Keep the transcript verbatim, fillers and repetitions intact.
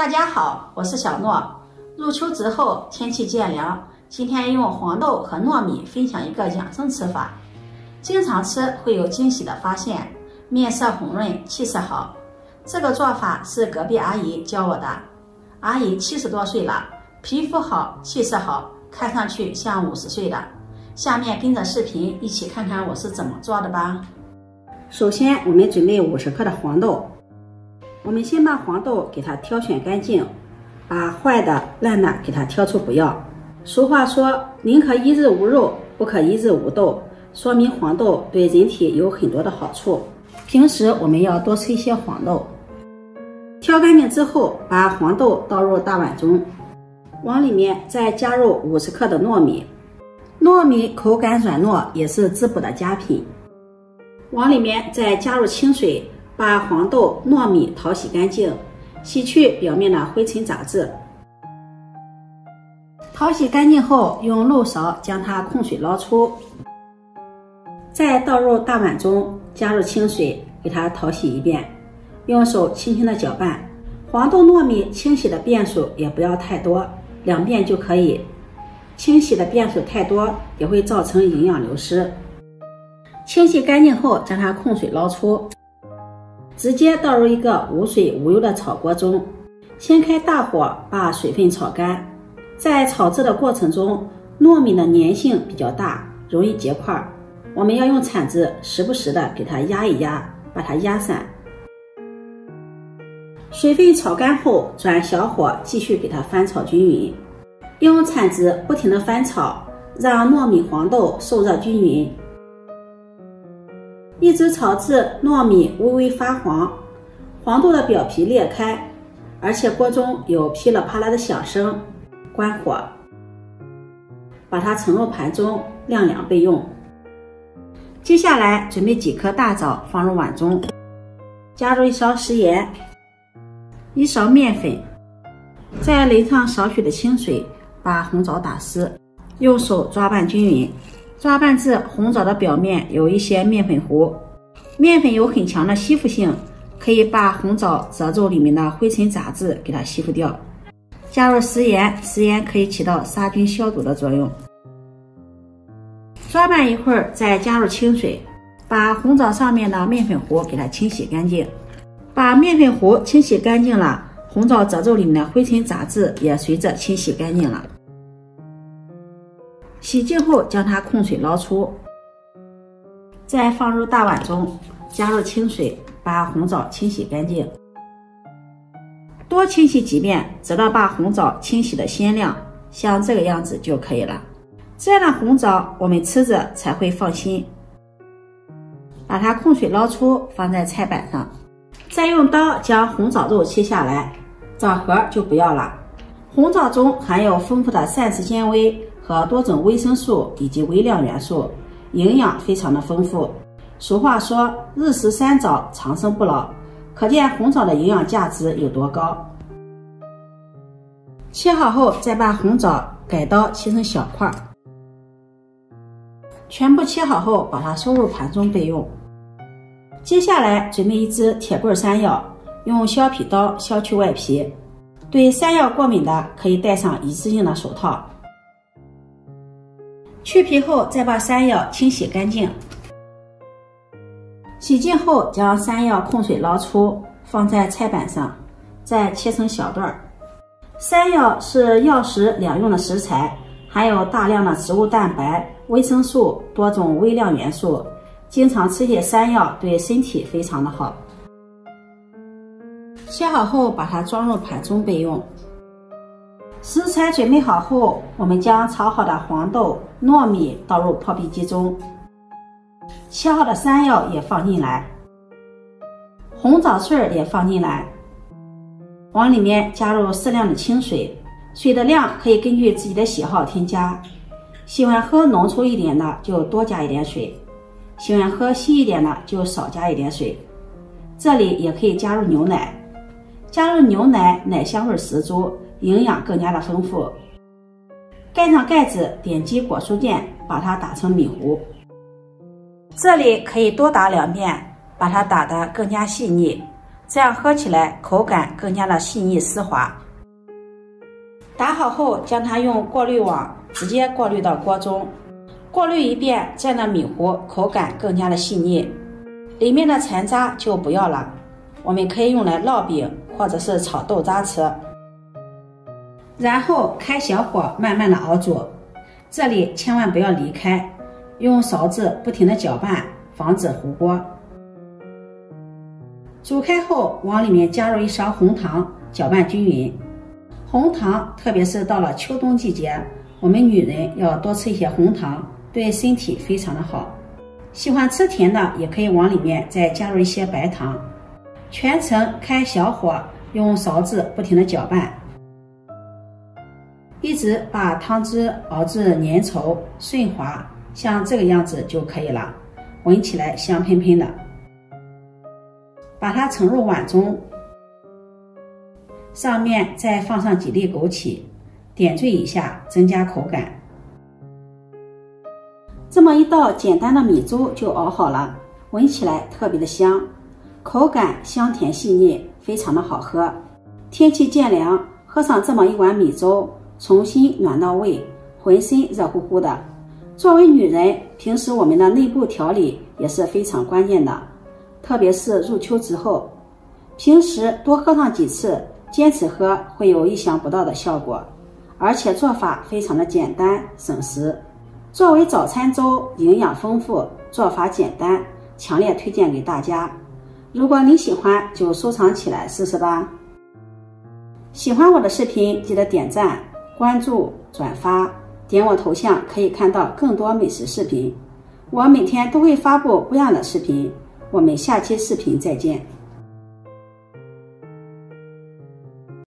大家好，我是小诺。入秋之后，天气渐凉，今天用黄豆和糯米分享一个养生吃法。经常吃会有惊喜的发现，面色红润，气色好。这个做法是隔壁阿姨教我的。阿姨七十多岁了，皮肤好，气色好，看上去像五十岁的。下面跟着视频一起看看我是怎么做的吧。首先，我们准备五十克的黄豆。 我们先把黄豆给它挑选干净，把坏的、烂的给它挑出不要。俗话说，宁可一日无肉，不可一日无豆，说明黄豆对人体有很多的好处。平时我们要多吃一些黄豆。挑干净之后，把黄豆倒入大碗中，往里面再加入五十克的糯米。糯米口感软糯，也是滋补的佳品。往里面再加入清水。 把黄豆、糯米淘洗干净，洗去表面的灰尘杂质。淘洗干净后，用漏勺将它控水捞出，再倒入大碗中，加入清水，给它淘洗一遍。用手轻轻的搅拌。黄豆、糯米清洗的遍数也不要太多，两遍就可以。清洗的遍数太多，也会造成营养流失。清洗干净后，将它控水捞出。 直接倒入一个无水无油的炒锅中，先开大火把水分炒干。在炒制的过程中，糯米的粘性比较大，容易结块，我们要用铲子时不时的给它压一压，把它压散。水分炒干后，转小火继续给它翻炒均匀，用铲子不停的翻炒，让糯米、黄豆受热均匀。 一直炒至糯米微微发黄，黄豆的表皮裂开，而且锅中有噼里啪啦的响声。关火，把它盛入盘中晾凉备用。接下来准备几颗大枣放入碗中，加入一勺食盐，一勺面粉，再淋上少许的清水，把红枣打湿，用手抓拌均匀。 抓拌至红枣的表面有一些面粉糊，面粉有很强的吸附性，可以把红枣褶皱里面的灰尘杂质给它吸附掉。加入食盐，食盐可以起到杀菌消毒的作用。抓拌一会儿，再加入清水，把红枣上面的面粉糊给它清洗干净。把面粉糊清洗干净了，红枣褶皱里面的灰尘杂质也随着清洗干净了。 洗净后，将它控水捞出，再放入大碗中，加入清水，把红枣清洗干净。多清洗几遍，直到把红枣清洗的鲜亮，像这个样子就可以了。这样的红枣，我们吃着才会放心。把它控水捞出，放在菜板上，再用刀将红枣肉切下来，枣核就不要了。红枣中含有丰富的膳食纤维。 和多种维生素以及微量元素，营养非常的丰富。俗话说“日食三枣，长生不老”，可见红枣的营养价值有多高。切好后，再把红枣改刀切成小块，全部切好后，把它收入盘中备用。接下来，准备一只铁棍山药，用削皮刀削去外皮。对山药过敏的，可以戴上一次性的手套。 去皮后，再把山药清洗干净。洗净后，将山药控水捞出，放在菜板上，再切成小段儿。山药是药食两用的食材，含有大量的植物蛋白、维生素、多种微量元素。经常吃些山药对身体非常的好。切好后，把它装入盘中备用。 食材准备好后，我们将炒好的黄豆、糯米倒入破壁机中，切好的山药也放进来，红枣碎也放进来，往里面加入适量的清水，水的量可以根据自己的喜好添加，喜欢喝浓稠一点的就多加一点水，喜欢喝稀一点的就少加一点水。这里也可以加入牛奶，加入牛奶，奶香味十足。 营养更加的丰富。盖上盖子，点击果蔬键，把它打成米糊。这里可以多打两遍，把它打得更加细腻。这样喝起来口感更加的细腻丝滑。打好后，将它用过滤网直接过滤到锅中，过滤一遍，这样的米糊口感更加的细腻，里面的残渣就不要了，我们可以用来烙饼或者是炒豆渣吃。然后开小火慢慢的熬煮，这里千万不要离开，用勺子不停的搅拌，防止糊锅。 煮开后，往里面加入一勺红糖，搅拌均匀。红糖，特别是到了秋冬季节，我们女人要多吃一些红糖，对身体非常的好。喜欢吃甜的，也可以往里面再加入一些白糖。全程开小火，用勺子不停的搅拌，一直把汤汁熬至粘稠顺滑，像这个样子就可以了。闻起来香喷喷的。 把它盛入碗中，上面再放上几粒枸杞，点缀一下，增加口感。这么一道简单的米粥就熬好了，闻起来特别的香，口感香甜细腻，非常的好喝。天气渐凉，喝上这么一碗米粥，重新暖到胃，浑身热乎乎的。作为女人，平时我们的内部调理也是非常关键的。 特别是入秋之后，平时多喝上几次，坚持喝会有意想不到的效果，而且做法非常的简单省时。作为早餐粥，营养丰富，做法简单，强烈推荐给大家。如果你喜欢，就收藏起来试试吧。喜欢我的视频，记得点赞、关注、转发，点我头像可以看到更多美食视频。我每天都会发布不一样的视频。 我们下期视频再见。